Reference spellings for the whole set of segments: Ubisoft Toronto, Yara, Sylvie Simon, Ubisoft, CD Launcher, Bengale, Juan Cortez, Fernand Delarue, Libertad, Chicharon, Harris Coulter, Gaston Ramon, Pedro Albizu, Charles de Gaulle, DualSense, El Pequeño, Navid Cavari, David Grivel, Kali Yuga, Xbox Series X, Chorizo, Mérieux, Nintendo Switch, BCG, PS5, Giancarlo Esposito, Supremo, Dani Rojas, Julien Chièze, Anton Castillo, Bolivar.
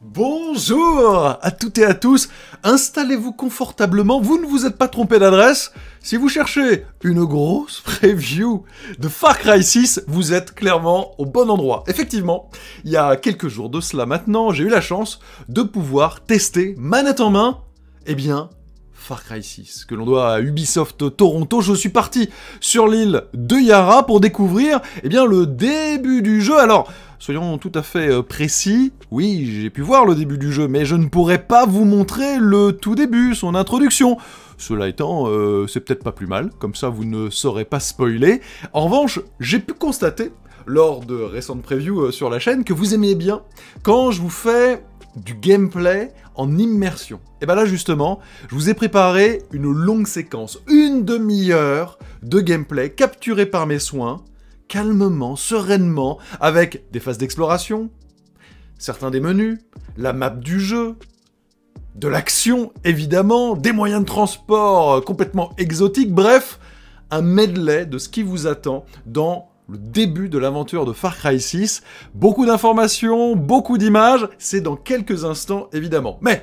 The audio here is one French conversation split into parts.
Bonjour à toutes et à tous, installez-vous confortablement, vous ne vous êtes pas trompé d'adresse. Si vous cherchez une grosse preview de Far Cry 6, vous êtes clairement au bon endroit. Effectivement, il y a quelques jours de cela maintenant, j'ai eu la chance de pouvoir tester, manette en main, eh bien, Far Cry 6, que l'on doit à Ubisoft Toronto. Je suis parti sur l'île de Yara pour découvrir, eh bien, le début du jeu. Alors, soyons tout à fait précis, oui, j'ai pu voir le début du jeu, mais je ne pourrais pas vous montrer le tout début, son introduction. Cela étant, c'est peut-être pas plus mal, comme ça vous ne saurez pas spoiler. En revanche, j'ai pu constater, lors de récentes previews sur la chaîne, que vous aimiez bien quand je vous fais du gameplay en immersion. Et bien là justement, je vous ai préparé une longue séquence, une demi-heure de gameplay capturé par mes soins, calmement, sereinement, avec des phases d'exploration, certains des menus, la map du jeu, de l'action, évidemment, des moyens de transport complètement exotiques, bref, un medley de ce qui vous attend dans le début de l'aventure de Far Cry 6. Beaucoup d'informations, beaucoup d'images, c'est dans quelques instants, évidemment. Mais,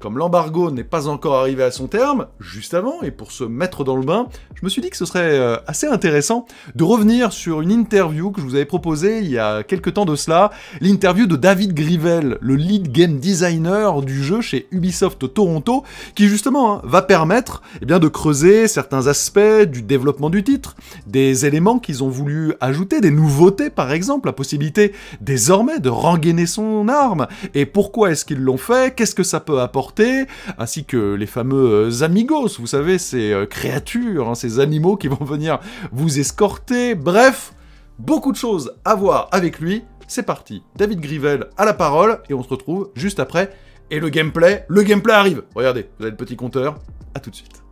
comme l'embargo n'est pas encore arrivé à son terme, juste avant, et pour se mettre dans le bain, je me suis dit que ce serait assez intéressant de revenir sur une interview que je vous avais proposée il y a quelques temps de cela, l'interview de David Grivel, le lead game designer du jeu chez Ubisoft Toronto, qui justement va permettre de creuser certains aspects du développement du titre, des éléments qu'ils ont voulu ajouter, des nouveautés par exemple, la possibilité désormais de rengainer son arme, et pourquoi est-ce qu'ils l'ont fait, qu'est-ce que ça peut apporter, ainsi que les fameux amigos, vous savez, ces créatures, ces animaux qui vont venir vous escorter. Bref, beaucoup de choses à voir avec lui. C'est parti, David Grivel à la parole, et on se retrouve juste après. Et le gameplay arrive. Regardez, vous avez le petit compteur, à tout de suite.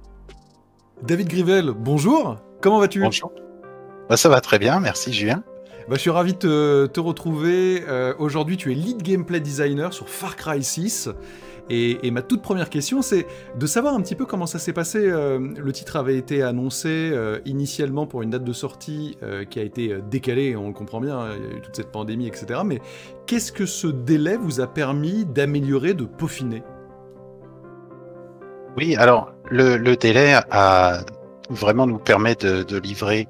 David Grivel, bonjour, comment vas-tu? Bonjour, ça va très bien, merci Julien. Je suis ravi de te retrouver. Aujourd'hui, tu es lead gameplay designer sur Far Cry 6. Et ma toute première question, c'est de savoir un petit peu comment ça s'est passé. Le titre avait été annoncé initialement pour une date de sortie qui a été décalée, on le comprend bien, il y a eu toute cette pandémie, etc. Mais qu'est-ce que ce délai vous a permis d'améliorer, de peaufiner? Oui, alors le délai vraiment nous permet de livrer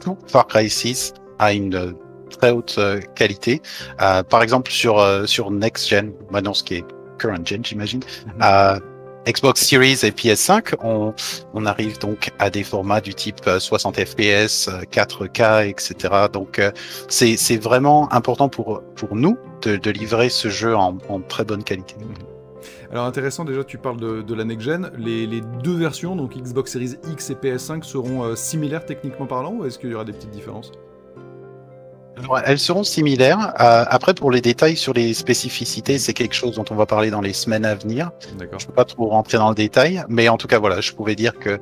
tout Far Cry 6 à une très haute qualité. Par exemple, sur Next Gen, maintenant ce qui est Current Gen, j'imagine, Xbox Series et PS5, on arrive donc à des formats du type 60 FPS, 4K, etc. Donc c'est vraiment important pour nous de livrer ce jeu en très bonne qualité. Alors intéressant, déjà tu parles de la next-gen, les deux versions, donc Xbox Series X et PS5, seront similaires techniquement parlant, ou est-ce qu'il y aura des petites différences? Alors, elles seront similaires. Après, pour les détails sur les spécificités, c'est quelque chose dont on va parler dans les semaines à venir. D'accord. Je ne peux pas trop rentrer dans le détail, mais en tout cas, voilà, je pouvais dire que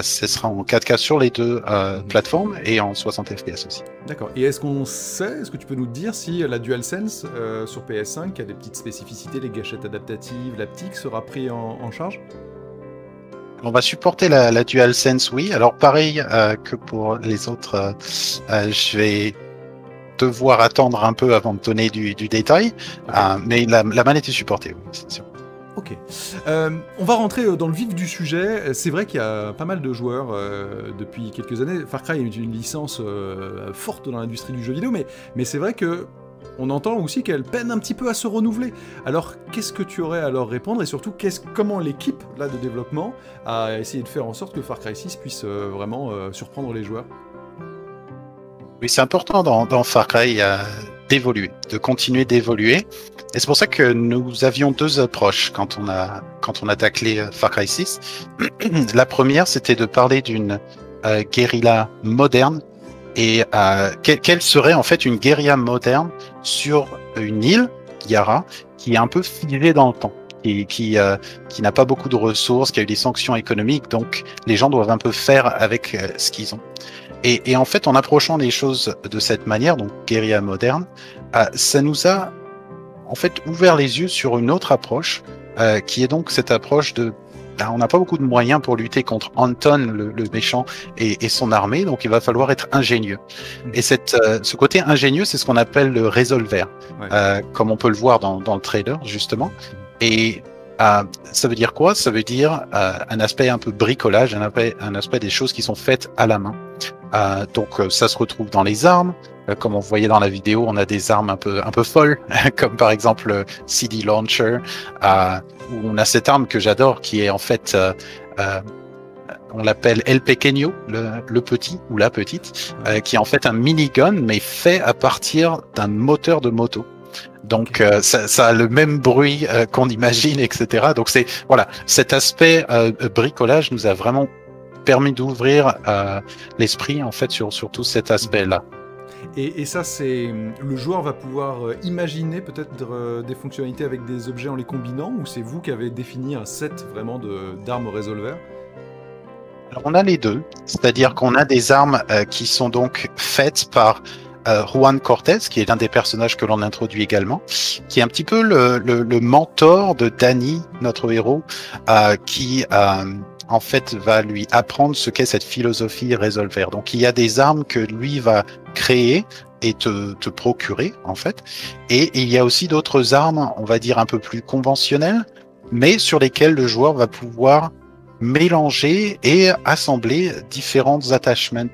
ce sera en 4K sur les deux plateformes et en 60 FPS aussi. D'accord. Et est-ce que tu peux nous dire si la DualSense sur PS5 a des petites spécificités, les gâchettes adaptatives, l'haptique sera pris en charge? On va supporter la DualSense, oui. Alors, pareil que pour les autres, je vais devoir attendre un peu avant de donner du détail, okay. Mais la manette est supportée, oui, c'est sûr. Ok. On va rentrer dans le vif du sujet. C'est vrai qu'il y a pas mal de joueurs depuis quelques années. Far Cry est une licence forte dans l'industrie du jeu vidéo, mais c'est vrai que on entend aussi qu'elle peine un petit peu à se renouveler. Alors, qu'est-ce que tu aurais à leur répondre, et surtout, comment l'équipe de développement a essayé de faire en sorte que Far Cry 6 puisse vraiment surprendre les joueurs? Oui, c'est important dans Far Cry d'évoluer, de continuer d'évoluer. Et c'est pour ça que nous avions deux approches quand on a taclé Far Cry 6. La première, c'était de parler d'une guérilla moderne. Et quelle serait en fait une guérilla moderne sur une île, Yara, qui est un peu figée dans le temps, et qui n'a pas beaucoup de ressources, qui a eu des sanctions économiques, donc les gens doivent un peu faire avec ce qu'ils ont. Et en fait, en approchant les choses de cette manière, donc guérilla moderne, ça nous a en fait ouvert les yeux sur une autre approche, qui est donc cette approche de on n'a pas beaucoup de moyens pour lutter contre Anton, le méchant, et son armée, donc il va falloir être ingénieux. Et ce côté ingénieux, c'est ce qu'on appelle le résolver, ouais. Comme on peut le voir dans le trailer, justement. Et ça veut dire quoi? Ça veut dire un aspect un peu bricolage, un aspect des choses qui sont faites à la main. Donc ça se retrouve dans les armes. Comme on voyait dans la vidéo, on a des armes un peu folles, comme par exemple CD Launcher, où on a cette arme que j'adore, qui est en fait, on l'appelle El Pequeño, le petit ou la petite, qui est en fait un minigun, mais fait à partir d'un moteur de moto. Donc ça a le même bruit qu'on imagine, etc. Donc c'est voilà, cet aspect bricolage nous a vraiment permis d'ouvrir l'esprit en fait sur tout cet aspect-là. Et ça, c'est le joueur va pouvoir imaginer peut-être des fonctionnalités avec des objets en les combinant, ou c'est vous qui avez défini un set vraiment d'armes revolver? Alors on a les deux, c'est-à-dire qu'on a des armes qui sont donc faites par Juan Cortez, qui est l'un des personnages que l'on introduit également, qui est un petit peu le mentor de Dani, notre héros, qui en fait va lui apprendre ce qu'est cette philosophie revolver. Donc il y a des armes que lui va créer et te procurer en fait, et il y a aussi d'autres armes, on va dire un peu plus conventionnelles, mais sur lesquelles le joueur va pouvoir mélanger et assembler différentes attachments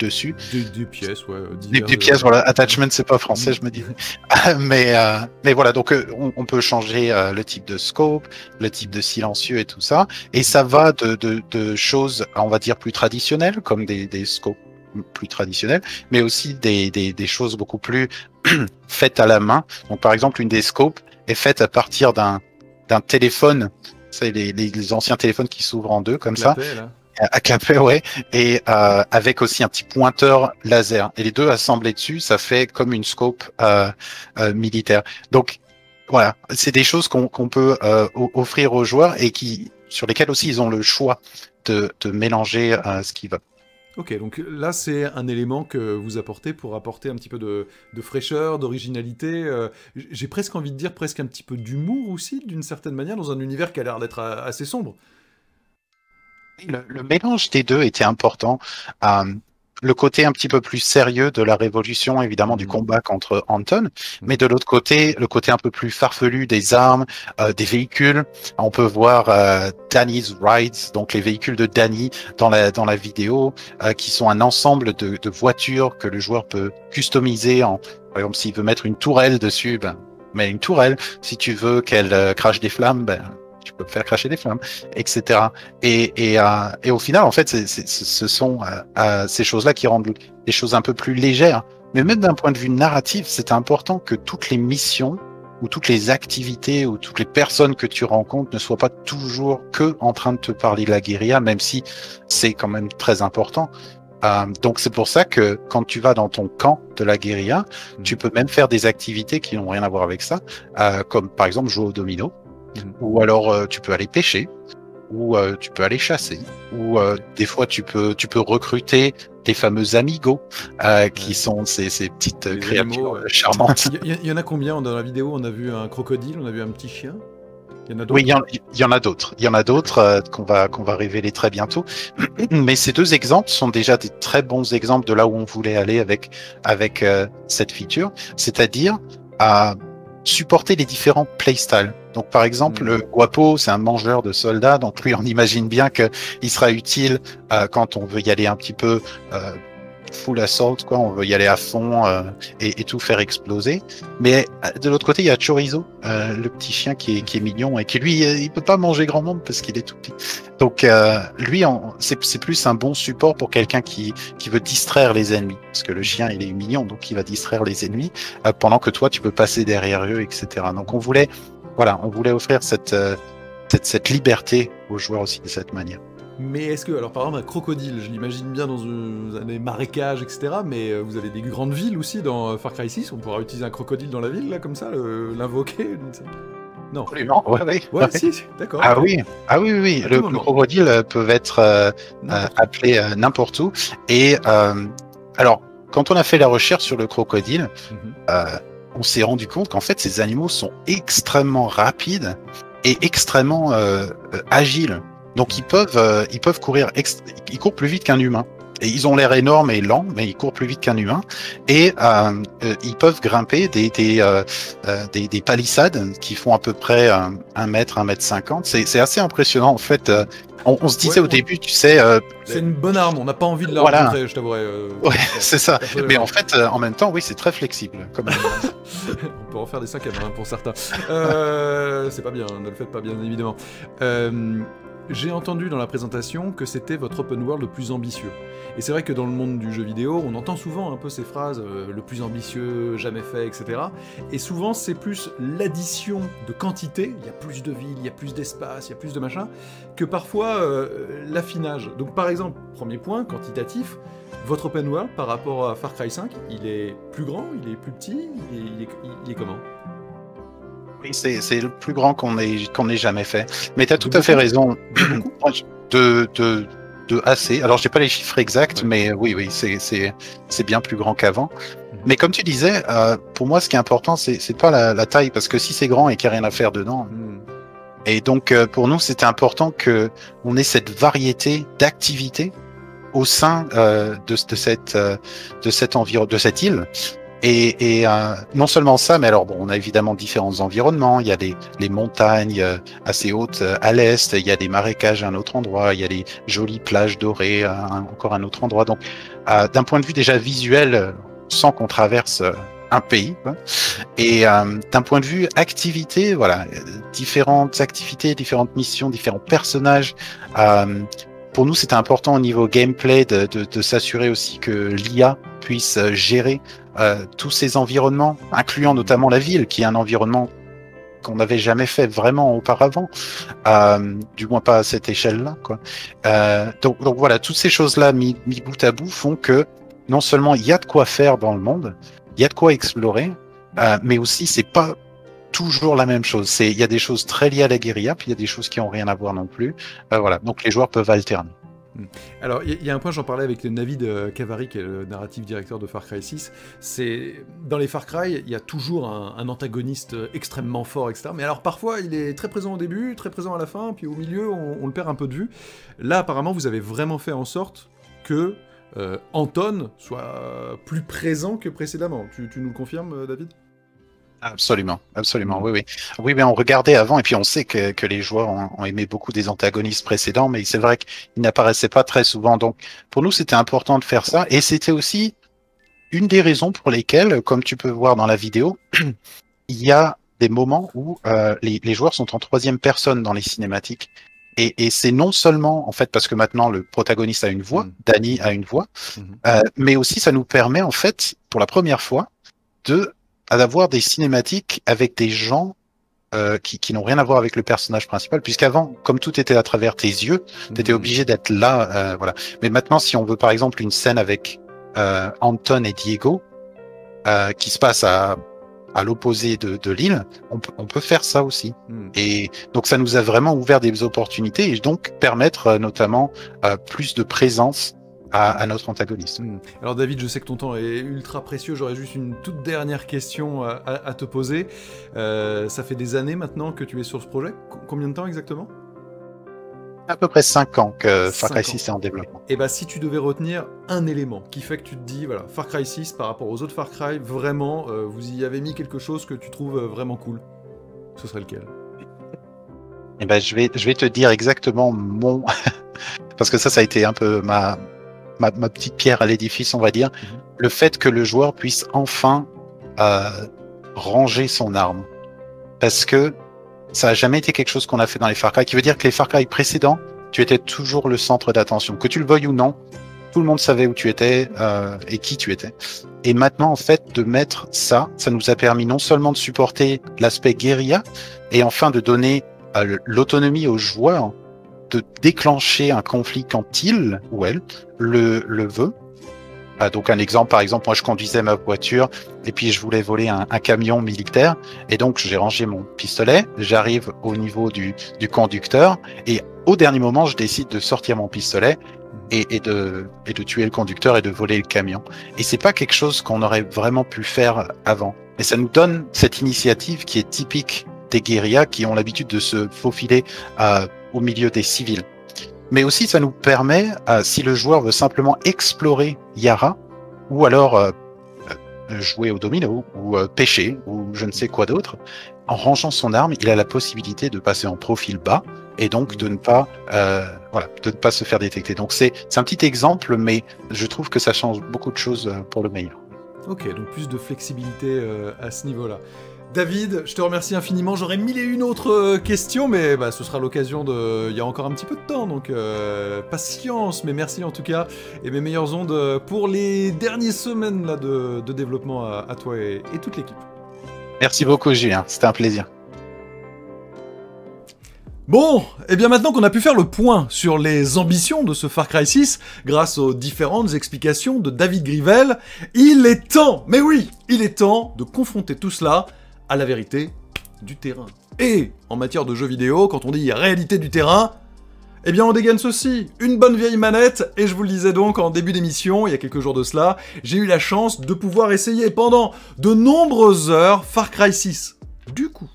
dessus. Des pièces, ouais. Des pièces, voilà. Attachment, c'est pas français, je me dis. mais voilà, donc on peut changer le type de scope, le type de silencieux et tout ça. Et ça va de choses, on va dire, plus traditionnelles, comme des scopes plus traditionnels, mais aussi des choses beaucoup plus faites à la main. Donc, par exemple, une des scopes est faite à partir d'un téléphone. C'est les anciens téléphones qui s'ouvrent en deux, comme ça. À clapet, ouais, et avec aussi un petit pointeur laser. Et les deux assemblés dessus, ça fait comme une scope militaire. Donc voilà, c'est des choses qu'on peut offrir aux joueurs et sur lesquelles aussi ils ont le choix de mélanger ce qu'ils veulent. Ok, donc là c'est un élément que vous apportez pour apporter un petit peu de fraîcheur, d'originalité. J'ai presque envie de dire presque un petit peu d'humour aussi, d'une certaine manière, dans un univers qui a l'air d'être assez sombre. Le mélange des deux était important. Le côté un petit peu plus sérieux de la révolution, évidemment, du combat contre Anton, mais de l'autre côté, le côté un peu plus farfelu des armes, des véhicules. On peut voir Danny's Rides, donc les véhicules de Danny dans la vidéo, qui sont un ensemble de voitures que le joueur peut customiser. Par exemple, s'il veut mettre une tourelle dessus, ben, mets une tourelle. Si tu veux qu'elle crache des flammes, ben, tu peux faire cracher des flammes, etc. Et au final, en fait, ce sont ces choses-là qui rendent les choses un peu plus légères. Mais même d'un point de vue narratif, c'est important que toutes les missions ou toutes les activités ou toutes les personnes que tu rencontres ne soient pas toujours que en train de te parler de la guérilla, même si c'est quand même très important. Donc c'est pour ça que quand tu vas dans ton camp de la guérilla, tu peux même faire des activités qui n'ont rien à voir avec ça, comme par exemple jouer au domino. Ou alors tu peux aller pêcher, ou tu peux aller chasser, ou des fois tu peux recruter tes fameux amigos qui sont ces petites créatures charmantes. Il y en a combien dans la vidéo? On a vu un crocodile, on a vu un petit chien. Il y en a d'autres. Oui, il y en a d'autres. Il y en a d'autres qu'on va révéler très bientôt. Mais ces deux exemples sont déjà des très bons exemples de là où on voulait aller avec cette feature, c'est-à-dire à supporter les différents playstyles. Donc par exemple, le Guapo, c'est un mangeur de soldats, donc lui on imagine bien qu'il sera utile quand on veut y aller un petit peu full assault, quoi, on veut y aller à fond et tout faire exploser. Mais de l'autre côté, il y a Chorizo, le petit chien qui est mignon et qui lui, il peut pas manger grand monde parce qu'il est tout petit. Donc lui, c'est plus un bon support pour quelqu'un qui veut distraire les ennemis, parce que le chien il est mignon, donc il va distraire les ennemis pendant que toi tu peux passer derrière eux, etc. Donc on voulait offrir cette liberté aux joueurs aussi de cette manière. Mais est-ce que, alors par exemple un crocodile, je l'imagine bien dans des marécages, etc. Mais vous avez des grandes villes aussi dans Far Cry 6, on pourra utiliser un crocodile dans la ville, là, comme ça, l'invoquer? Non. Absolument, oui. Ouais, ouais, si, d'accord. Ah oui, ah, oui, oui. Le crocodile peut être appelé n'importe où. Et alors, quand on a fait la recherche sur le crocodile, on s'est rendu compte qu'en fait, ces animaux sont extrêmement rapides est extrêmement agile. Donc ils peuvent courir, ils courent plus vite qu'un humain. Et ils ont l'air énormes et lents, mais ils courent plus vite qu'un humain. Et ils peuvent grimper des palissades qui font à peu près 1 mètre, 1 mètre 50. C'est assez impressionnant en fait. On se disait au début, tu sais... c'est une bonne arme, on n'a pas envie de la rencontrer, je t'avouerais. Ouais, c'est ça. Mais en fait, en même temps, oui, c'est très flexible. Comme... on peut en faire des sacs à main pour certains. C'est pas bien, ne le faites pas bien évidemment. J'ai entendu dans la présentation que c'était votre open world le plus ambitieux. Et c'est vrai que dans le monde du jeu vidéo, on entend souvent un peu ces phrases « le plus ambitieux, jamais fait », etc. Et souvent, c'est plus l'addition de quantité, il y a plus de villes, il y a plus d'espace, il y a plus de machin, que parfois l'affinage. Donc par exemple, premier point, quantitatif, votre open world par rapport à Far Cry 5, il est plus grand, il est plus petit, il est comment ? Oui, c'est le plus grand qu'on ait jamais fait. Mais tu as tout à fait raison. De assez. Alors, j'ai pas les chiffres exacts, mais oui, c'est bien plus grand qu'avant. Mais comme tu disais, pour moi, ce qui est important, c'est pas la taille, parce que si c'est grand et qu'il n'y a rien à faire dedans. Et donc, pour nous, c'était important que on ait cette variété d'activités au sein de cette île. Et non seulement ça, mais alors bon, on a évidemment différents environnements. Il y a les montagnes assez hautes à l'est, il y a des marécages à un autre endroit, il y a des jolies plages dorées à encore un autre endroit. Donc, d'un point de vue déjà visuel, sans qu'on traverse un pays, quoi. Et d'un point de vue activité, voilà, différentes activités, différentes missions, différents personnages. Pour nous, c'était important au niveau gameplay de s'assurer aussi que l'IA puisse gérer tous ces environnements, incluant notamment la ville, qui est un environnement qu'on n'avait jamais fait vraiment auparavant, du moins pas à cette échelle-là, quoi. Donc voilà, toutes ces choses-là mis bout à bout font que non seulement il y a de quoi faire dans le monde, il y a de quoi explorer, mais aussi c'est pas toujours la même chose. Il y a des choses très liées à la guérilla, puis il y a des choses qui n'ont rien à voir non plus. Voilà, donc les joueurs peuvent alterner. Alors, il y a un point, j'en parlais avec Navid Cavari, qui est le narrative directeur de Far Cry 6, c'est dans les Far Cry, il y a toujours un antagoniste extrêmement fort, etc. Mais alors parfois, il est très présent au début, très présent à la fin, puis au milieu, on le perd un peu de vue. Là, apparemment, vous avez vraiment fait en sorte que Anton soit plus présent que précédemment. Tu nous le confirmes, David ? Absolument, absolument, oui. Oui, mais on regardait avant, et puis on sait que les joueurs ont aimé beaucoup des antagonistes précédents, mais c'est vrai qu'ils n'apparaissaient pas très souvent. Donc, pour nous, c'était important de faire ça, et c'était aussi une des raisons pour lesquelles, comme tu peux voir dans la vidéo, il y a des moments où les joueurs sont en troisième personne dans les cinématiques. Et c'est non seulement, en fait, parce que maintenant le protagoniste a une voix, Dani a une voix, mais aussi ça nous permet, en fait, pour la première fois, d'avoir des cinématiques avec des gens qui n'ont rien à voir avec le personnage principal, puisqu'avant, comme tout était à travers tes yeux, tu étais obligé d'être là, voilà. Mais maintenant, si on veut par exemple une scène avec Anton et Diego, qui se passe à l'opposé de l'île, on peut faire ça aussi. Et donc ça nous a vraiment ouvert des opportunités, et donc permettre notamment plus de présence à notre antagoniste. Alors David, je sais que ton temps est ultra précieux, j'aurais juste une toute dernière question à te poser. Ça fait des années maintenant que tu es sur ce projet, combien de temps exactement ? À peu près 5 ans que Far Cry 6 est en développement. Et bah si tu devais retenir un élément qui fait que tu te dis, voilà, Far Cry 6 par rapport aux autres Far Cry, vraiment, vous y avez mis quelque chose que tu trouves vraiment cool, ce serait lequel ? Et bah, je vais te dire exactement mon... parce que ça a été un peu ma petite pierre à l'édifice, on va dire, le fait que le joueur puisse enfin ranger son arme. Parce que ça n'a jamais été quelque chose qu'on a fait dans les Far Cry, qui veut dire que les Far Cry précédents, tu étais toujours le centre d'attention. Que tu le veuilles ou non, tout le monde savait où tu étais et qui tu étais. Et maintenant, en fait, de mettre ça nous a permis non seulement de supporter l'aspect guérilla, et enfin de donner l'autonomie aux joueurs, de déclencher un conflit quand il ou elle le veut. Donc un exemple, par exemple, moi je conduisais ma voiture et puis je voulais voler un camion militaire, et donc j'ai rangé mon pistolet, j'arrive au niveau du conducteur, et au dernier moment je décide de sortir mon pistolet et de tuer le conducteur et de voler le camion. Et c'est pas quelque chose qu'on aurait vraiment pu faire avant. Et ça nous donne cette initiative qui est typique des guérillas qui ont l'habitude de se faufiler au milieu des civils. Mais aussi, ça nous permet, si le joueur veut simplement explorer Yara, ou alors jouer au domino, ou pêcher, ou je ne sais quoi d'autre, en rangeant son arme, il a la possibilité de passer en profil bas, et donc de ne pas, voilà, de ne pas se faire détecter. Donc c'est un petit exemple, mais je trouve que ça change beaucoup de choses pour le meilleur. Ok, donc plus de flexibilité à ce niveau-là. David, je te remercie infiniment. J'aurais mille et une autres questions, mais bah, ce sera l'occasion de... Il y a encore un petit peu de temps, donc patience. Mais merci en tout cas, et mes meilleures ondes pour les dernières semaines là, de développement à toi et toute l'équipe. Merci beaucoup, Julien. C'était un plaisir. Bon, et bien maintenant qu'on a pu faire le point sur les ambitions de ce Far Cry 6, grâce aux différentes explications de David Grivel, il est temps, mais oui, il est temps de confronter tout cela à la vérité du terrain. Et en matière de jeux vidéo, quand on dit réalité du terrain, eh bien on dégaine ceci, une bonne vieille manette, et je vous le disais donc en début d'émission, il y a quelques jours de cela, j'ai eu la chance de pouvoir essayer pendant de nombreuses heures Far Cry 6. Du coup,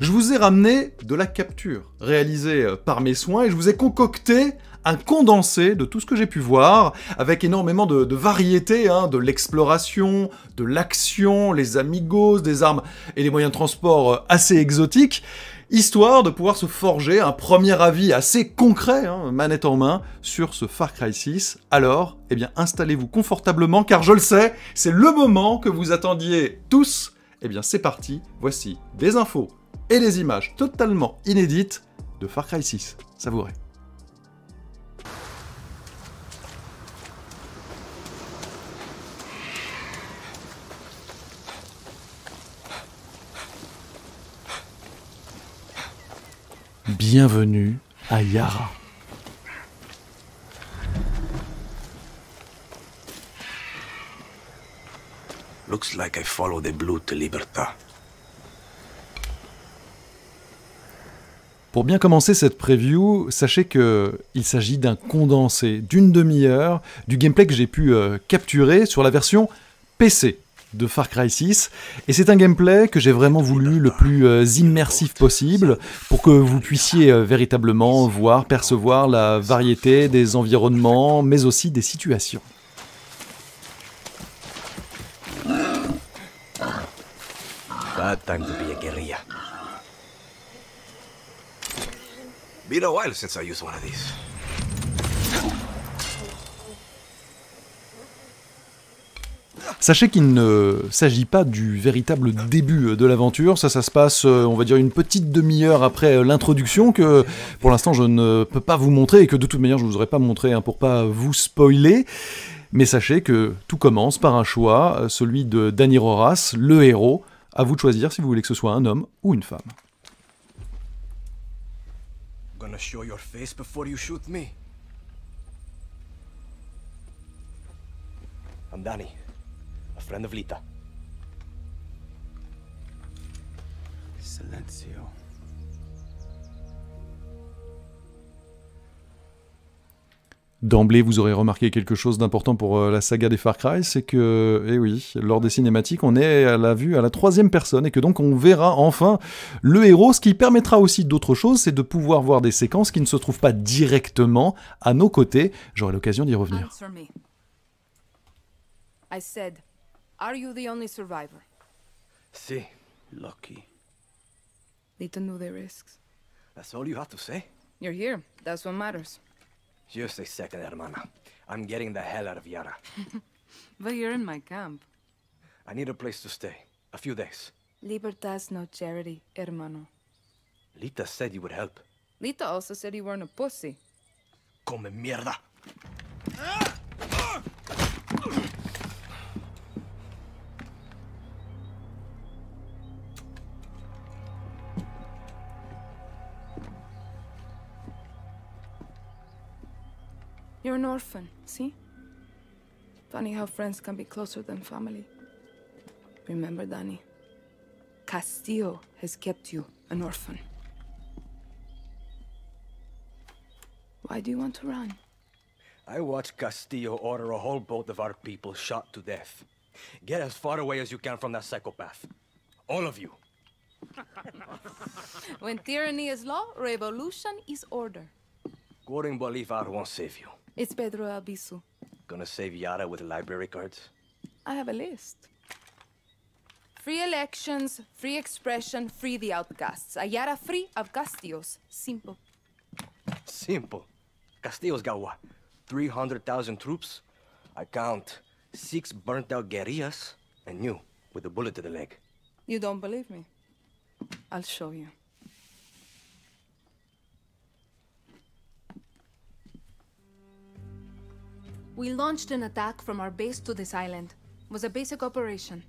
je vous ai ramené de la capture, réalisée par mes soins, et je vous ai concocté un condensé de tout ce que j'ai pu voir, avec énormément de variétés, hein, de l'exploration, de l'action, les amigos, des armes et des moyens de transport assez exotiques, histoire de pouvoir se forger un premier avis assez concret, hein, manette en main, sur ce Far Cry 6. Alors, eh bien, installez-vous confortablement, car je le sais, c'est le moment que vous attendiez tous. Eh bien, c'est parti, voici des infos et des images totalement inédites de Far Cry 6. Savourez. Bienvenue à Yara. Looks like I follow the blue to Libertad. Pour bien commencer cette preview, sachez qu'il s'agit d'un condensé d'une demi-heure du gameplay que j'ai pu capturer sur la version PC de Far Cry 6, et c'est un gameplay que j'ai vraiment voulu le plus immersif possible pour que vous puissiez véritablement voir, percevoir la variété des environnements, mais aussi des situations. Bad time to be a guerrilla. Been a while since I used one of these. Sachez qu'il ne s'agit pas du véritable début de l'aventure, ça se passe, on va dire, une petite demi-heure après l'introduction, que pour l'instant je ne peux pas vous montrer, et que de toute manière je ne vous aurais pas montré, hein, pour pas vous spoiler, mais sachez que tout commence par un choix, celui de Dani Rojas, le héros, à vous de choisir si vous voulez que ce soit un homme ou une femme. I'm gonna show your face before you shoot me. I'm Dani. A friend of Lita. Silencio. D'emblée, vous aurez remarqué quelque chose d'important pour la saga des Far Cry, c'est que, eh oui, lors des cinématiques, on est à la vue à la troisième personne, et que donc on verra enfin le héros, ce qui permettra aussi d'autres choses, c'est de pouvoir voir des séquences qui ne se trouvent pas directement à nos côtés. J'aurai l'occasion d'y revenir. I said, are you the only survivor? Si, lucky. Lita knew the risks. That's all you have to say? You're here. That's what matters. Just a second, hermana. I'm getting the hell out of Yara. But you're in my camp. I need a place to stay. A few days. Libertad's no charity, hermano. Lita said you would help. Lita also said you weren't a pussy. Come mierda! You're an orphan, see? Funny how friends can be closer than family. Remember, Dani, Castillo has kept you an orphan. Why do you want to run? I watched Castillo order a whole boat of our people shot to death. Get as far away as you can from that psychopath. All of you. When tyranny is law, revolution is order. Quoting Bolivar won't save you. It's Pedro Albizu. Gonna save Yara with library cards? I have a list. Free elections, free expression, free the outcasts. A Yara free of Castillos. Simple. Simple? Castillos got what? 300,000 troops? I count 6 burnt-out guerrillas, and you, with a bullet to the leg. You don't believe me? I'll show you. We launched an attack from our base to this island. It was a basic operation.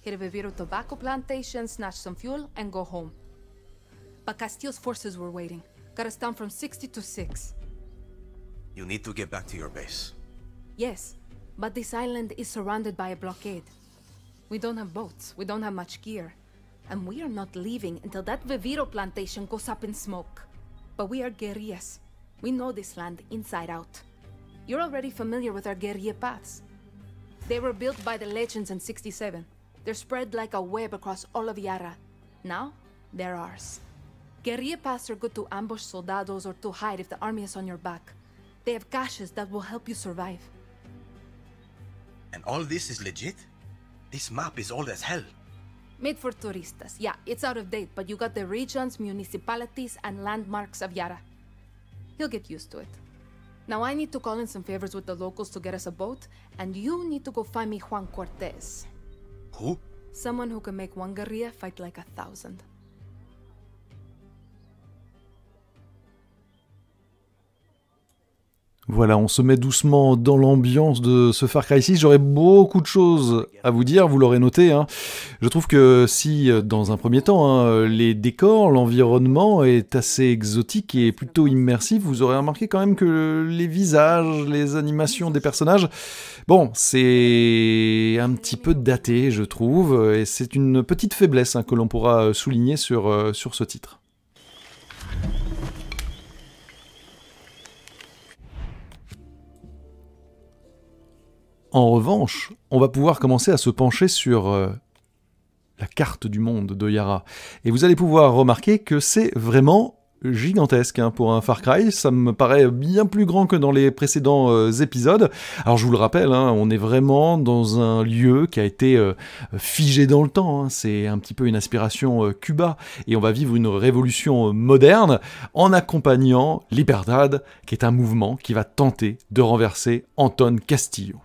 Hit a Vivero tobacco plantation, snatch some fuel, and go home. But Castillo's forces were waiting. Got us down from 60 to 6. You need to get back to your base. Yes, but this island is surrounded by a blockade. We don't have boats, we don't have much gear. And we are not leaving until that Vivero plantation goes up in smoke. But we are guerrillas. We know this land inside out. You're already familiar with our guerrilla paths. They were built by the legends in 67. They're spread like a web across all of Yara. Now, they're ours. Guerrilla paths are good to ambush soldados or to hide if the army is on your back. They have caches that will help you survive. And all this is legit? This map is old as hell. Made for turistas. Yeah, it's out of date, but you got the regions, municipalities, and landmarks of Yara. He'll get used to it. Now I need to call in some favors with the locals to get us a boat, and you need to go find me Juan Cortez. Who? Someone who can make one guerrilla fight like 1,000. Voilà, on se met doucement dans l'ambiance de ce Far Cry 6. J'aurais beaucoup de choses à vous dire, vous l'aurez noté. Hein. Je trouve que si, dans un premier temps, hein, les décors, l'environnement est assez exotique et plutôt immersif, vous aurez remarqué quand même que les visages, les animations des personnages, bon, c'est un petit peu daté, je trouve, et c'est une petite faiblesse hein, que l'on pourra souligner sur ce titre. En revanche, on va pouvoir commencer à se pencher sur la carte du monde de Yara. Et vous allez pouvoir remarquer que c'est vraiment gigantesque hein, pour un Far Cry. Ça me paraît bien plus grand que dans les précédents épisodes. Alors je vous le rappelle, hein, on est vraiment dans un lieu qui a été figé dans le temps. Hein. C'est un petit peu une inspiration Cuba. Et on va vivre une révolution moderne en accompagnant Libertad, qui est un mouvement qui va tenter de renverser Anton Castillo.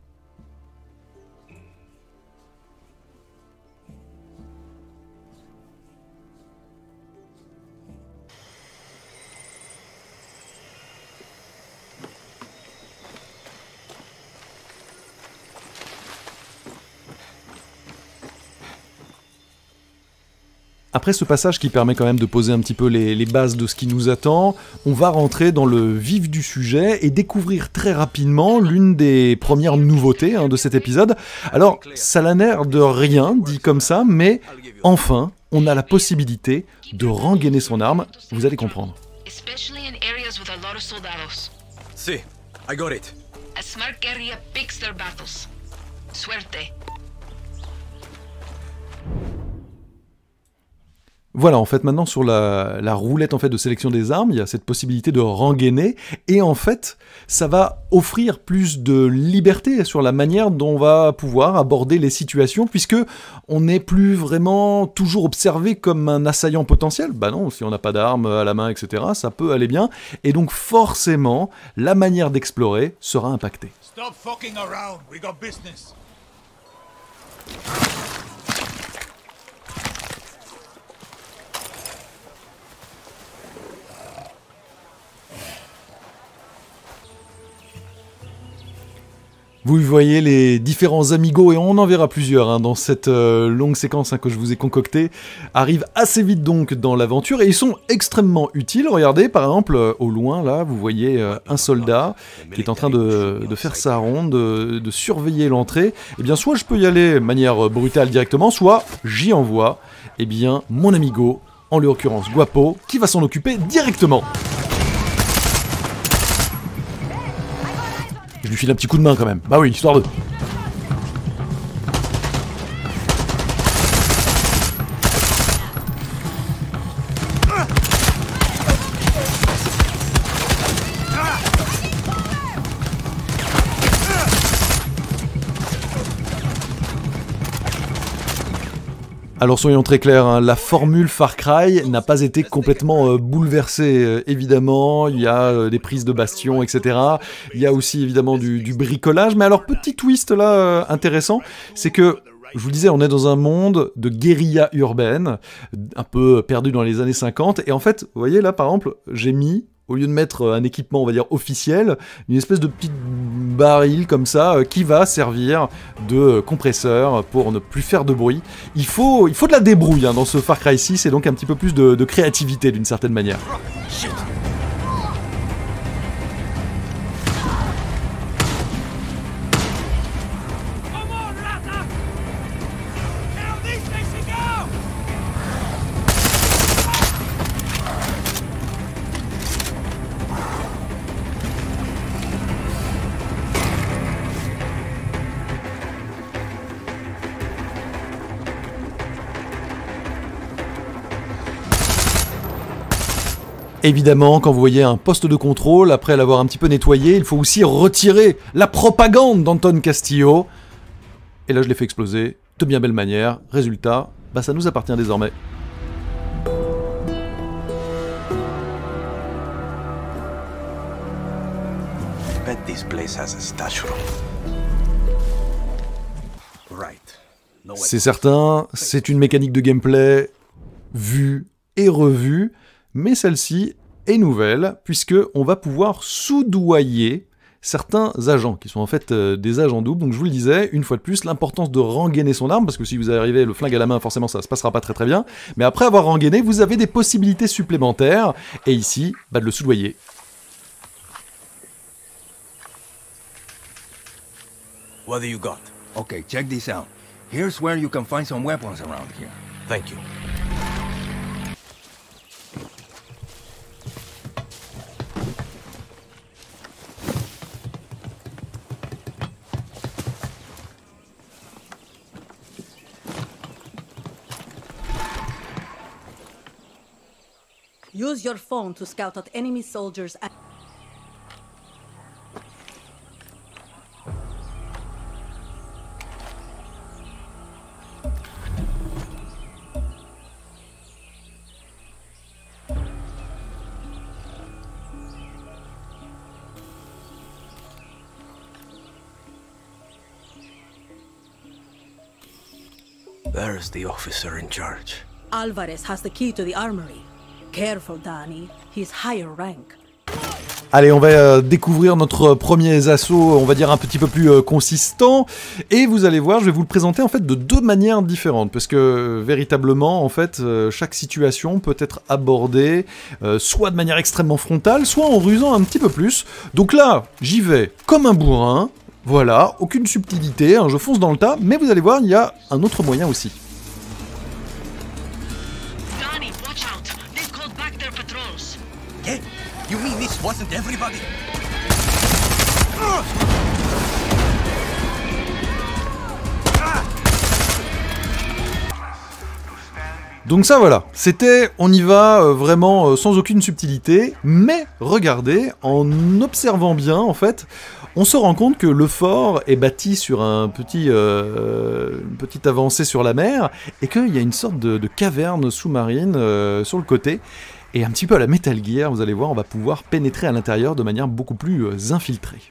Après ce passage qui permet quand même de poser un petit peu les bases de ce qui nous attend, on va rentrer dans le vif du sujet et découvrir très rapidement l'une des premières nouveautés hein, de cet épisode. Alors, ça n'a l'air de rien, dit comme ça, mais enfin, on a la possibilité de rengainer son arme, vous allez comprendre. Si, I got it. A smart guerrilla picks their battles. Suerte. Voilà, en fait, maintenant, sur la roulette en fait, de sélection des armes, il y a cette possibilité de rengainer, et en fait, ça va offrir plus de liberté sur la manière dont on va pouvoir aborder les situations, puisque on n'est plus vraiment toujours observé comme un assaillant potentiel. Bah non, si on n'a pas d'armes à la main, etc., ça peut aller bien, et donc forcément, la manière d'explorer sera impactée. Stop fucking around, we got business. Vous voyez les différents amigos, et on en verra plusieurs hein, dans cette longue séquence hein, que je vous ai concoctée, arrivent assez vite donc dans l'aventure, et ils sont extrêmement utiles. Regardez, par exemple, au loin, là, vous voyez un soldat qui est en train de faire sa ronde, de surveiller l'entrée. Eh bien, soit je peux y aller de manière brutale directement, soit j'y envoie, eh bien, mon amigo, en l'occurrence Guapo, qui va s'en occuper directement. Je lui file un petit coup de main quand même. Bah oui, histoire de... Alors soyons très clairs, hein, la formule Far Cry n'a pas été complètement bouleversée, évidemment, il y a des prises de bastion, etc. Il y a aussi évidemment du bricolage, mais alors petit twist là intéressant, c'est que, je vous le disais, on est dans un monde de guérilla urbaine, un peu perdu dans les années 50, et en fait, vous voyez là par exemple, j'ai mis, au lieu de mettre un équipement, on va dire, officiel, une espèce de petite baril comme ça, qui va servir de compresseur pour ne plus faire de bruit. Il faut de la débrouille hein, dans ce Far Cry 6, et donc un petit peu plus de créativité d'une certaine manière. Évidemment, quand vous voyez un poste de contrôle, après l'avoir un petit peu nettoyé, il faut aussi retirer la propagande d'Anton Castillo. Et là, je l'ai fait exploser de bien belle manière. Résultat, bah ça nous appartient désormais. C'est certain, c'est une mécanique de gameplay vue et revue. Mais celle-ci est nouvelle, puisqu'on va pouvoir soudoyer certains agents, qui sont en fait des agents doubles. Donc je vous le disais, une fois de plus, l'importance de rengainer son arme, parce que si vous arrivez le flingue à la main, forcément ça se passera pas très très bien. Mais après avoir rengainé, vous avez des possibilités supplémentaires, et ici, bah, de le soudoyer. What do you got? Okay, check this out. Here's where you can find some weapons around here. Thank you. Use your phone to scout out enemy soldiers. There's the officer in charge. Alvarez has the key to the armory. Careful, Dani. He's higher rank. Allez, on va découvrir notre premier assaut, on va dire un petit peu plus consistant, et vous allez voir, je vais vous le présenter en fait de deux manières différentes, parce que véritablement, en fait, chaque situation peut être abordée soit de manière extrêmement frontale, soit en rusant un petit peu plus. Donc là, j'y vais comme un bourrin, voilà, aucune subtilité, hein, je fonce dans le tas, mais vous allez voir, il y a un autre moyen aussi. You mean this wasn't everybody? Donc ça voilà, c'était, on y va vraiment sans aucune subtilité, mais regardez, en observant bien en fait, on se rend compte que le fort est bâti sur un petit, une petite avancée sur la mer, et qu'il y a une sorte de caverne sous-marine sur le côté. Et un petit peu à la Metal Gear, vous allez voir, on va pouvoir pénétrer à l'intérieur de manière beaucoup plus infiltrée.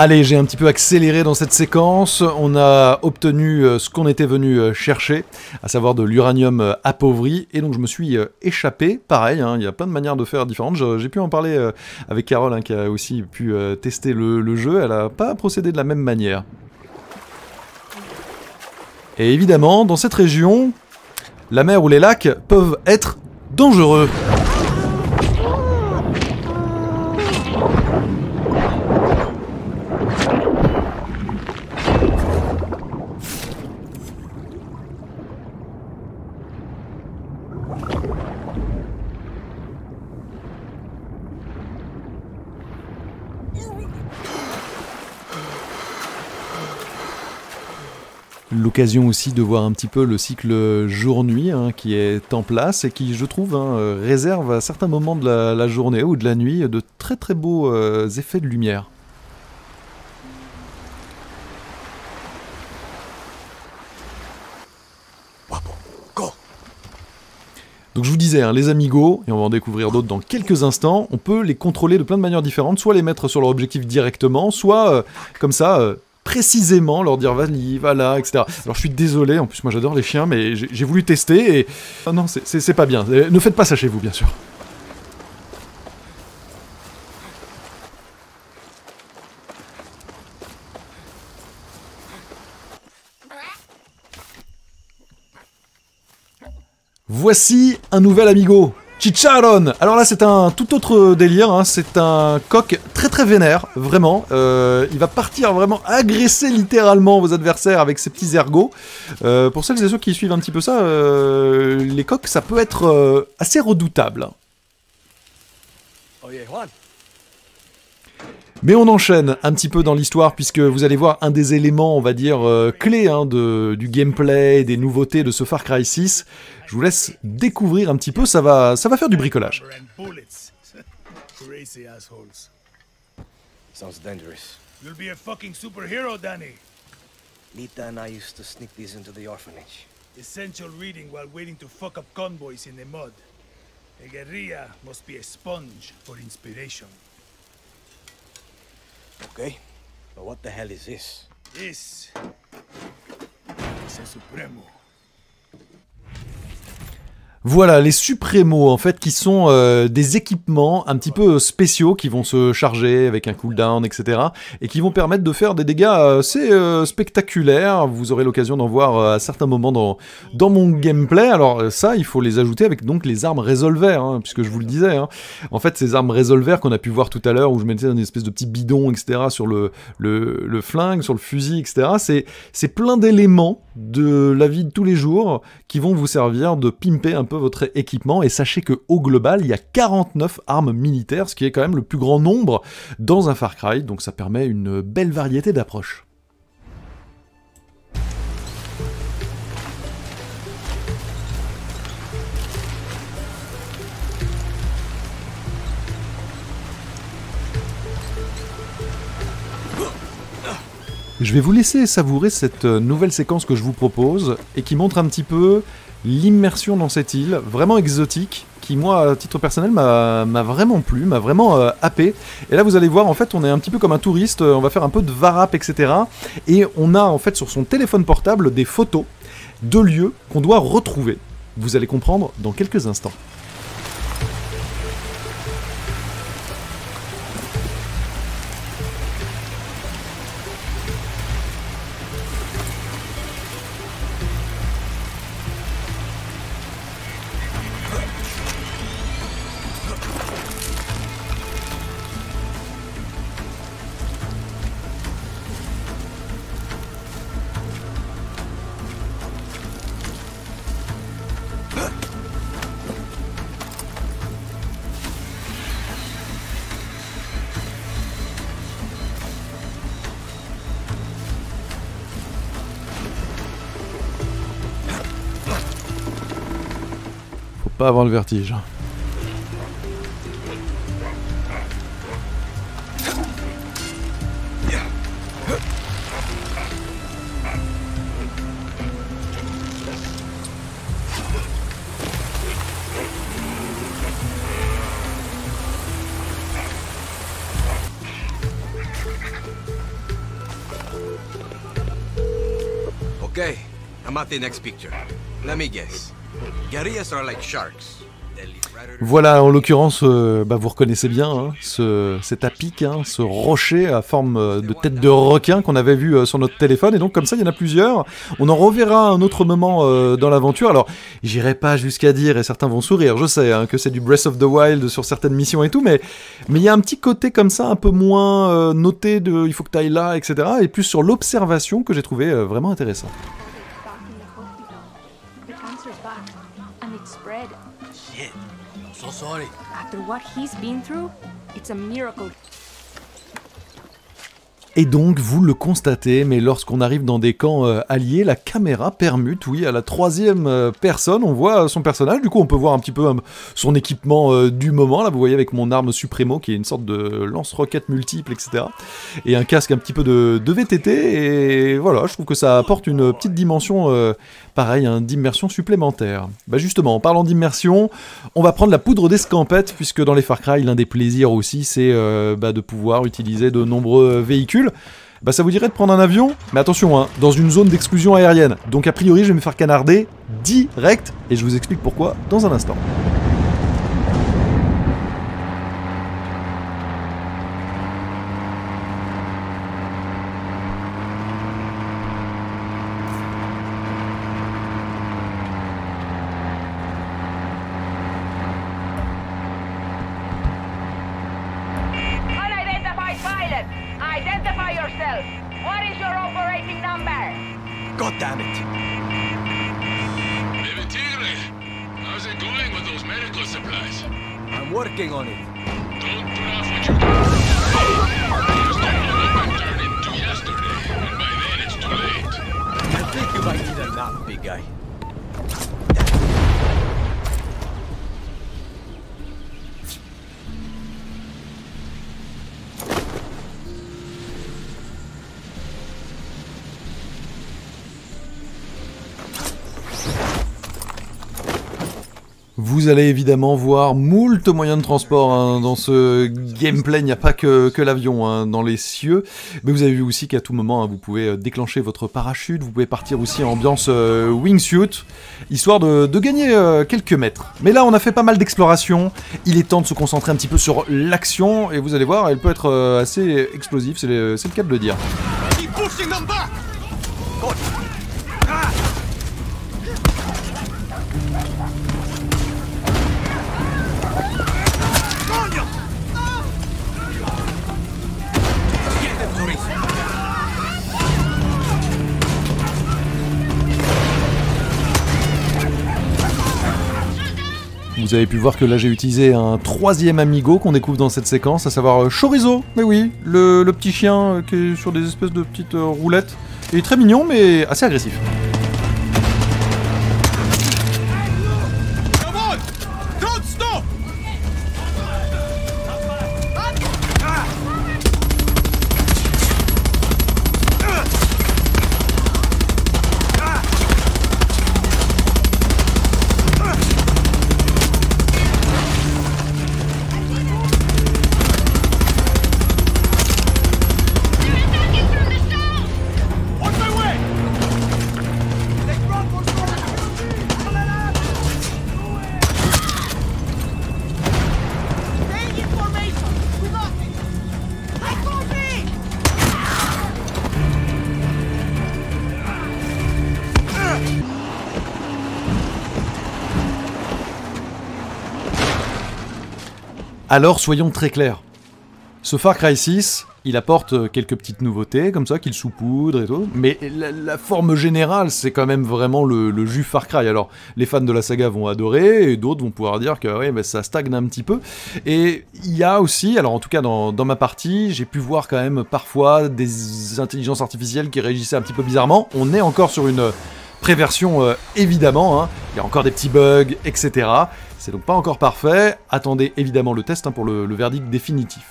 Allez, j'ai un petit peu accéléré dans cette séquence, on a obtenu ce qu'on était venu chercher, à savoir de l'uranium appauvri, et donc je me suis échappé, pareil, hein, il y a plein de manières de faire différentes, j'ai pu en parler avec Carole, hein, qui a aussi pu tester le jeu, elle n'a pas procédé de la même manière. Et évidemment, dans cette région, la mer ou les lacs peuvent être dangereux. L'occasion aussi de voir un petit peu le cycle jour-nuit hein, qui est en place et qui, je trouve, hein, réserve à certains moments de la journée ou de la nuit de très très beaux effets de lumière. Donc je vous disais, hein, les amigos, et on va en découvrir d'autres dans quelques instants, on peut les contrôler de plein de manières différentes, soit les mettre sur leur objectif directement, soit comme ça... précisément leur dire vas-y, va là, etc. Alors je suis désolé, en plus moi j'adore les chiens, mais j'ai voulu tester et... Ah non, c'est pas bien. Ne faites pas ça chez vous, bien sûr. Voici un nouvel amigo, Chicharon. Alors là c'est un tout autre délire, hein. C'est un coq très très vénère, vraiment. Il va partir vraiment agresser littéralement vos adversaires avec ses petits ergots. Pour celles et ceux qui suivent un petit peu ça, les coqs ça peut être assez redoutable. Mais on enchaîne un petit peu dans l'histoire puisque vous allez voir un des éléments, on va dire, clés hein, du gameplay, des nouveautés de ce Far Cry 6. Je vous laisse découvrir un petit peu, ça va faire du bricolage. Sounds dangerous. You'll be a fucking superhero, Danny. Lita and I used to sneak these into the orphanage. Essential reading while waiting to fuck up convoys in the mud. A guerrilla must be a sponge for inspiration. Okay, but what the hell is this? This is a Supremo. Voilà, les Supremo, en fait, qui sont des équipements un petit peu spéciaux qui vont se charger avec un cooldown, etc. et qui vont permettre de faire des dégâts assez spectaculaires. Vous aurez l'occasion d'en voir à certains moments dans mon gameplay. Alors ça, il faut les ajouter avec donc les armes revolver, hein, puisque je vous le disais. Hein. En fait, ces armes revolver qu'on a pu voir tout à l'heure, où je mettais une espèce de petit bidon, etc. sur le flingue, sur le fusil, etc. C'est plein d'éléments de la vie de tous les jours qui vont vous servir de pimper un peu votre équipement, et sachez que au global il y a 49 armes militaires, ce qui est quand même le plus grand nombre dans un Far Cry, donc ça permet une belle variété d'approches. Je vais vous laisser savourer cette nouvelle séquence que je vous propose et qui montre un petit peu l'immersion dans cette île, vraiment exotique, qui moi, à titre personnel, m'a vraiment plu, m'a vraiment happé. Et là, vous allez voir, en fait, on est un petit peu comme un touriste, on va faire un peu de varap, etc. Et on a, en fait, sur son téléphone portable, des photos de lieux qu'on doit retrouver. Vous allez comprendre dans quelques instants. Pas avoir le vertige. Okay, I'm at the next picture. Let me guess. Guerrillas are like sharks. Voilà, en l'occurrence, vous reconnaissez bien hein, cet apic, hein, ce rocher à forme de tête de requin qu'on avait vu sur notre téléphone. Et donc comme ça, il y en a plusieurs. On en reverra à un autre moment dans l'aventure. Alors, j'irai pas jusqu'à dire, et certains vont sourire, je sais, hein, que c'est du Breath of the Wild sur certaines missions et tout, mais il y a un petit côté comme ça, un peu moins noté de « il faut que tu ailles là », etc. Et plus sur l'observation que j'ai trouvé vraiment intéressant. Et donc, vous le constatez, mais lorsqu'on arrive dans des camps alliés, la caméra permute, oui, à la troisième personne, on voit son personnage, du coup on peut voir un petit peu son équipement du moment, là vous voyez avec mon arme Supremo, qui est une sorte de lance-roquette multiple, etc. Et un casque un petit peu de VTT, et voilà, je trouve que ça apporte une petite dimension, pareil, hein, d'immersion supplémentaire. Bah justement, en parlant d'immersion, on va prendre la poudre d'escampette, puisque dans les Far Cry, l'un des plaisirs aussi, c'est de pouvoir utiliser de nombreux véhicules. Bah ça vous dirait de prendre un avion, mais attention hein, dans une zone d'exclusion aérienne, donc a priori je vais me faire canarder direct, et je vous explique pourquoi dans un instant. Vous allez évidemment voir moult moyens de transport hein, dans ce gameplay, il n'y a pas que l'avion hein, dans les cieux, mais vous avez vu aussi qu'à tout moment hein, vous pouvez déclencher votre parachute, vous pouvez partir aussi en ambiance wingsuit, histoire de gagner quelques mètres. Mais là on a fait pas mal d'exploration, il est temps de se concentrer un petit peu sur l'action, et vous allez voir, elle peut être assez explosive, c'est le cas de le dire. Vous avez pu voir que là j'ai utilisé un troisième amigo qu'on découvre dans cette séquence, à savoir Chorizo, mais oui, le petit chien qui est sur des espèces de petites roulettes. Il est très mignon mais assez agressif. Alors soyons très clairs, ce Far Cry 6, il apporte quelques petites nouveautés comme ça, qu'il saupoudre et tout, mais la forme générale c'est quand même vraiment le jus Far Cry. Alors les fans de la saga vont adorer, et d'autres vont pouvoir dire que oui, mais ça stagne un petit peu, et il y a aussi, alors en tout cas dans ma partie, j'ai pu voir quand même parfois des intelligences artificielles qui réagissaient un petit peu bizarrement. On est encore sur une préversion évidemment, hein. Il y a encore des petits bugs, etc. C'est donc pas encore parfait, attendez évidemment le test hein, pour le verdict définitif.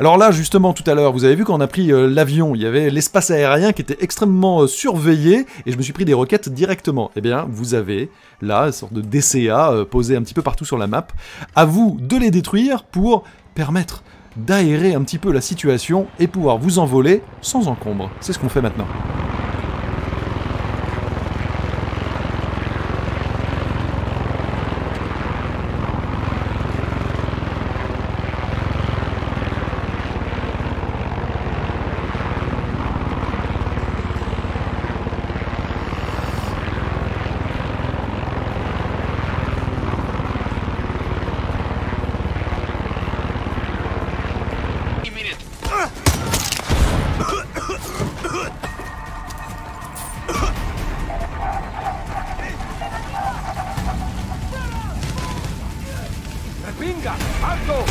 Alors là justement tout à l'heure, vous avez vu quand on a pris l'avion, il y avait l'espace aérien qui était extrêmement surveillé, et je me suis pris des roquettes directement. Eh bien vous avez là une sorte de DCA posé un petit peu partout sur la map, à vous de les détruire pour permettre d'aérer un petit peu la situation et pouvoir vous envoler sans encombre. C'est ce qu'on fait maintenant. ¡Venga! ¡Alto!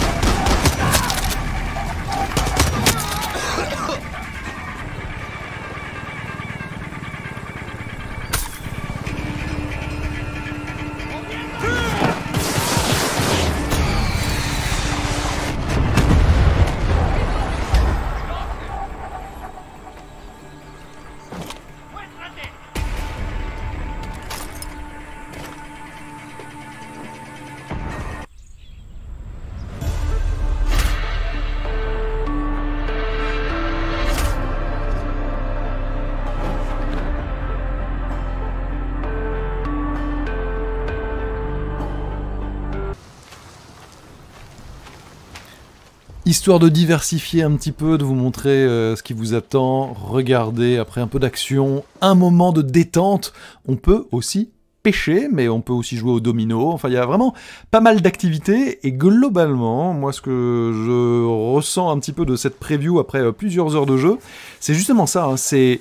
Histoire de diversifier un petit peu, de vous montrer ce qui vous attend, regardez, après un peu d'action, un moment de détente, on peut aussi pêcher, mais on peut aussi jouer au domino, enfin il y a vraiment pas mal d'activités, et globalement, moi ce que je ressens un petit peu de cette preview après plusieurs heures de jeu, c'est justement ça, hein, c'est...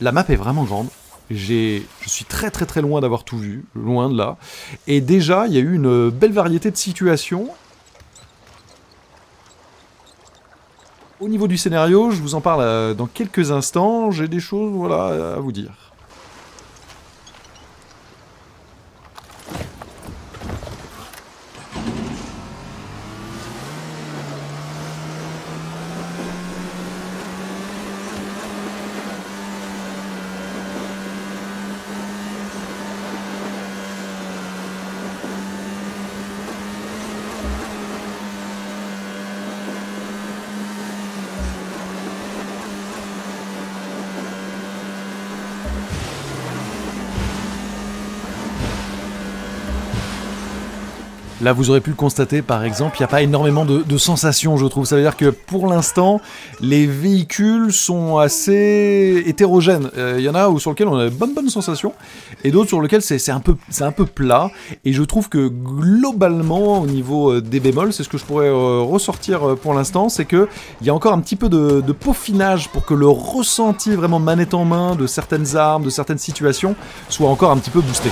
la map est vraiment grande. Je suis très loin d'avoir tout vu, loin de là, et déjà il y a eu une belle variété de situations. Au niveau du scénario, je vous en parle dans quelques instants, j'ai des choses voilà, à vous dire. Là, vous aurez pu le constater, par exemple, il n'y a pas énormément de sensations, je trouve. Ça veut dire que, pour l'instant, les véhicules sont assez hétérogènes. Il y en a où, sur lesquels on a de bonnes sensations, et d'autres sur lesquels c'est un peu plat. Et je trouve que, globalement, au niveau des bémols, c'est ce que je pourrais ressortir pour l'instant, c'est qu'il y a encore un petit peu de peaufinage pour que le ressenti vraiment manette en main de certaines armes, de certaines situations, soit encore un petit peu boosté.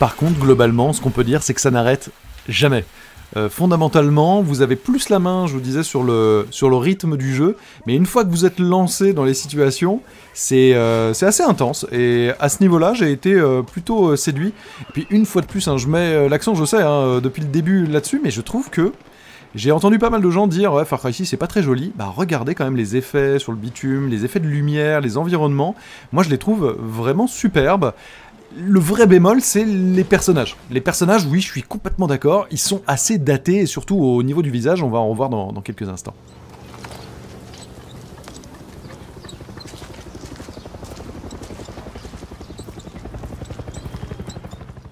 Par contre, globalement, ce qu'on peut dire, c'est que ça n'arrête jamais. Fondamentalement, vous avez plus la main, je vous disais, sur le rythme du jeu, mais une fois que vous êtes lancé dans les situations, c'est assez intense, et à ce niveau-là, j'ai été plutôt séduit. Et puis une fois de plus, hein, je mets l'accent, je sais, hein, depuis le début là-dessus, mais je trouve que... J'ai entendu pas mal de gens dire « Ouais, Far Cry 6, c'est pas très joli ». Bah, regardez quand même les effets sur le bitume, les effets de lumière, les environnements. Moi, je les trouve vraiment superbes. Le vrai bémol, c'est les personnages. Les personnages, oui, je suis complètement d'accord, ils sont assez datés, et surtout au niveau du visage, on va en revoir dans quelques instants.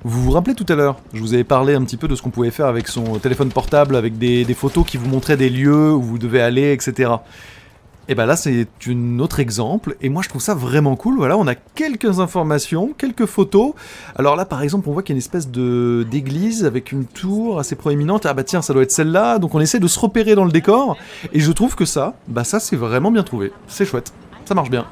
Vous vous rappelez tout à l'heure, je vous avais parlé un petit peu de ce qu'on pouvait faire avec son téléphone portable, avec des photos qui vous montraient des lieux où vous devez aller, etc. Et ben là c'est un autre exemple, et moi je trouve ça vraiment cool, voilà, on a quelques informations, quelques photos. Alors là par exemple on voit qu'il y a une espèce d'église avec une tour assez proéminente, ah bah tiens ça doit être celle-là, donc on essaie de se repérer dans le décor, et je trouve que ça, bah ça c'est vraiment bien trouvé, c'est chouette, ça marche bien.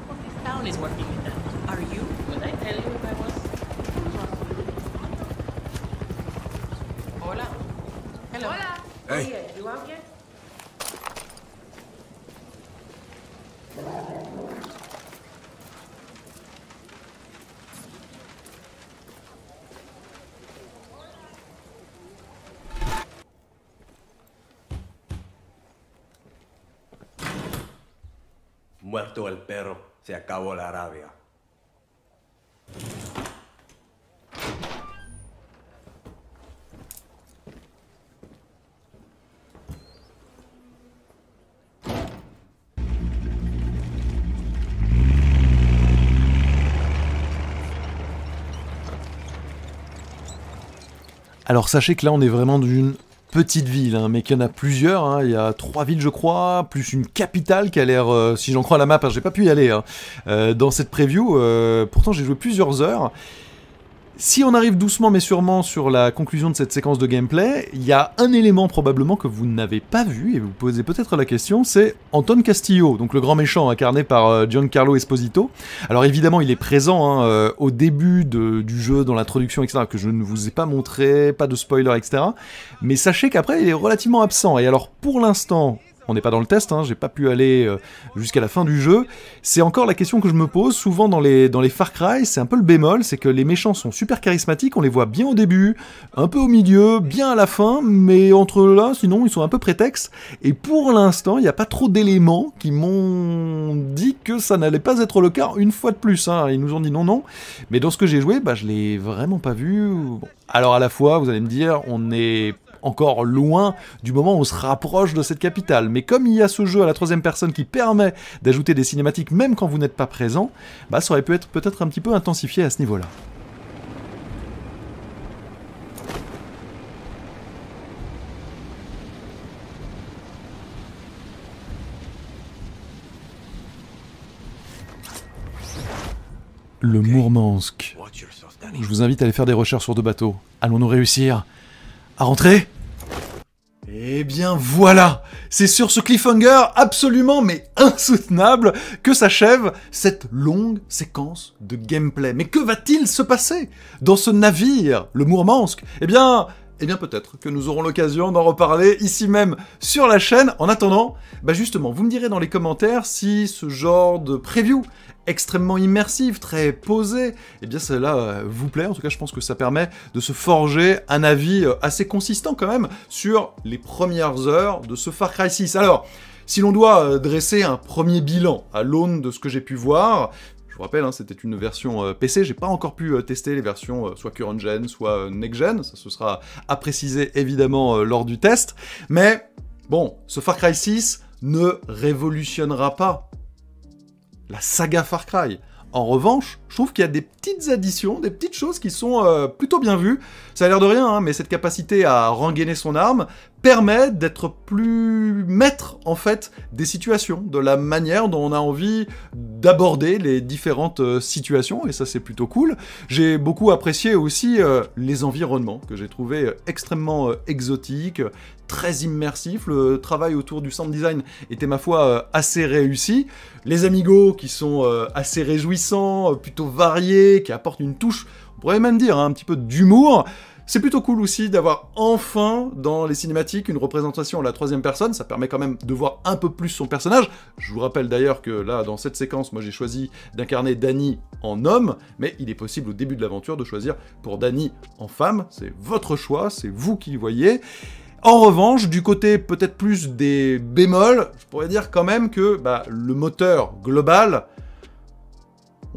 Hey. Muerto el perro, se acabó la rabia. Alors sachez que là on est vraiment d'une petite ville, hein, mais qu'il y en a plusieurs, hein. Il y a 3 villes je crois, plus une capitale qui a l'air, si j'en crois la map, hein, j'ai pas pu y aller hein, dans cette preview, pourtant j'ai joué plusieurs heures. Si on arrive doucement mais sûrement sur la conclusion de cette séquence de gameplay, il y a un élément probablement que vous n'avez pas vu, et vous posez peut-être la question, c'est Anton Castillo, donc le grand méchant incarné par Giancarlo Esposito. Alors évidemment il est présent hein, au début du jeu, dans l'introduction, etc., que je ne vous ai pas montré, pas de spoiler, etc. Mais sachez qu'après il est relativement absent, et alors pour l'instant... On n'est pas dans le test, hein, j'ai pas pu aller jusqu'à la fin du jeu. C'est encore la question que je me pose, souvent dans les Far Cry, c'est un peu le bémol, c'est que les méchants sont super charismatiques, on les voit bien au début, un peu au milieu, bien à la fin, mais entre là, sinon, ils sont un peu prétextes. Et pour l'instant, il n'y a pas trop d'éléments qui m'ont dit que ça n'allait pas être le cas une fois de plus. Hein. Ils nous ont dit non, non. Mais dans ce que j'ai joué, bah, je l'ai vraiment pas vu. Bon. Alors à la fois, vous allez me dire, on est... encore loin du moment où on se rapproche de cette capitale. Mais comme il y a ce jeu à la 3e personne qui permet d'ajouter des cinématiques même quand vous n'êtes pas présent, bah ça aurait pu être peut-être un petit peu intensifié à ce niveau-là. Le Mourmansk. Je vous invite à aller faire des recherches sur 2 bateaux. Allons-nous réussir à rentrer ? Eh bien voilà, c'est sur ce cliffhanger absolument mais insoutenable que s'achève cette longue séquence de gameplay. Mais que va-t-il se passer dans ce navire, le Mourmansk ? Eh bien peut-être que nous aurons l'occasion d'en reparler ici même sur la chaîne. En attendant, bah justement, vous me direz dans les commentaires si ce genre de preview extrêmement immersive, très posée, eh bien celle-là vous plaît. En tout cas, je pense que ça permet de se forger un avis assez consistant quand même sur les premières heures de ce Far Cry 6. Alors, si l'on doit dresser un premier bilan à l'aune de ce que j'ai pu voir... Je vous rappelle, hein, c'était une version PC, j'ai pas encore pu tester les versions soit current gen, soit next gen, ça ce sera à préciser évidemment lors du test, mais bon, ce Far Cry 6 ne révolutionnera pas la saga Far Cry. En revanche, je trouve qu'il y a des petites additions, des petites choses qui sont plutôt bien vues. Ça a l'air de rien, hein, mais cette capacité à rengainer son arme permet d'être plus maître, en fait, des situations, de la manière dont on a envie d'aborder les différentes situations, et ça c'est plutôt cool. J'ai beaucoup apprécié aussi les environnements, que j'ai trouvé extrêmement exotiques, très immersifs. Le travail autour du sound design était, ma foi, assez réussi. Les amigos qui sont assez réjouissants, plutôt varié, qui apporte une touche, on pourrait même dire, hein, un petit peu d'humour. C'est plutôt cool aussi d'avoir enfin, dans les cinématiques, une représentation à la 3e personne, ça permet quand même de voir un peu plus son personnage. Je vous rappelle d'ailleurs que là, dans cette séquence, moi j'ai choisi d'incarner Dani en homme, mais il est possible au début de l'aventure de choisir pour Dani en femme, c'est votre choix, c'est vous qui le voyez. En revanche, du côté peut-être plus des bémols, je pourrais dire quand même que bah, le moteur global...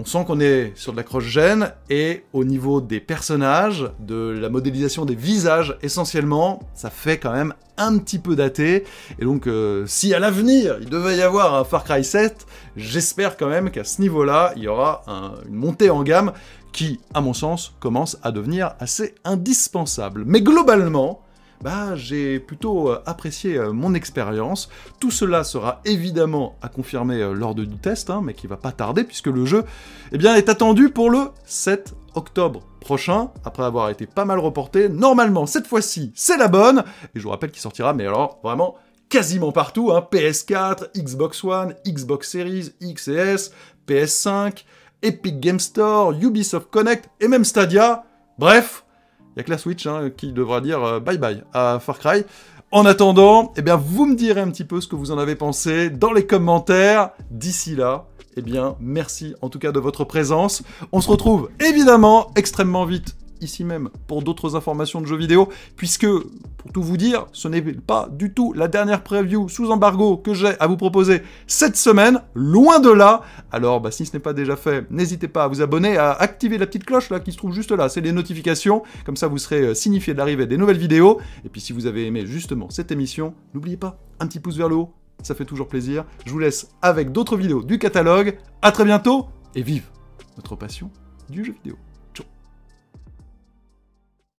On sent qu'on est sur de la cross-gen, et au niveau des personnages, de la modélisation des visages essentiellement, ça fait quand même un petit peu daté. Et donc si à l'avenir il devait y avoir un Far Cry 7, j'espère quand même qu'à ce niveau-là, il y aura une montée en gamme qui, à mon sens, commence à devenir assez indispensable. Mais globalement... Bah, j'ai plutôt apprécié mon expérience. Tout cela sera évidemment à confirmer lors du test, hein, mais qui va pas tarder puisque le jeu eh bien, est attendu pour le 7 octobre prochain, après avoir été pas mal reporté. Normalement, cette fois-ci, c'est la bonne. Et je vous rappelle qu'il sortira, mais alors vraiment quasiment partout, hein, PS4, Xbox One, Xbox Series X et S, PS5, Epic Game Store, Ubisoft Connect et même Stadia. Bref... Il n'y a que la Switch hein, qui devra dire bye-bye à Far Cry. En attendant, eh bien, vous me direz un petit peu ce que vous en avez pensé dans les commentaires. D'ici là, eh bien, merci en tout cas de votre présence. On se retrouve évidemment extrêmement vite ici même pour d'autres informations de jeux vidéo, puisque, pour tout vous dire, ce n'est pas du tout la dernière preview sous embargo que j'ai à vous proposer cette semaine, loin de là. Alors, bah, si ce n'est pas déjà fait, n'hésitez pas à vous abonner, à activer la petite cloche là qui se trouve juste là, c'est les notifications, comme ça vous serez signifié de l'arrivée des nouvelles vidéos. Et puis si vous avez aimé justement cette émission, n'oubliez pas, un petit pouce vers le haut, ça fait toujours plaisir. Je vous laisse avec d'autres vidéos du catalogue, à très bientôt, et vive notre passion du jeu vidéo.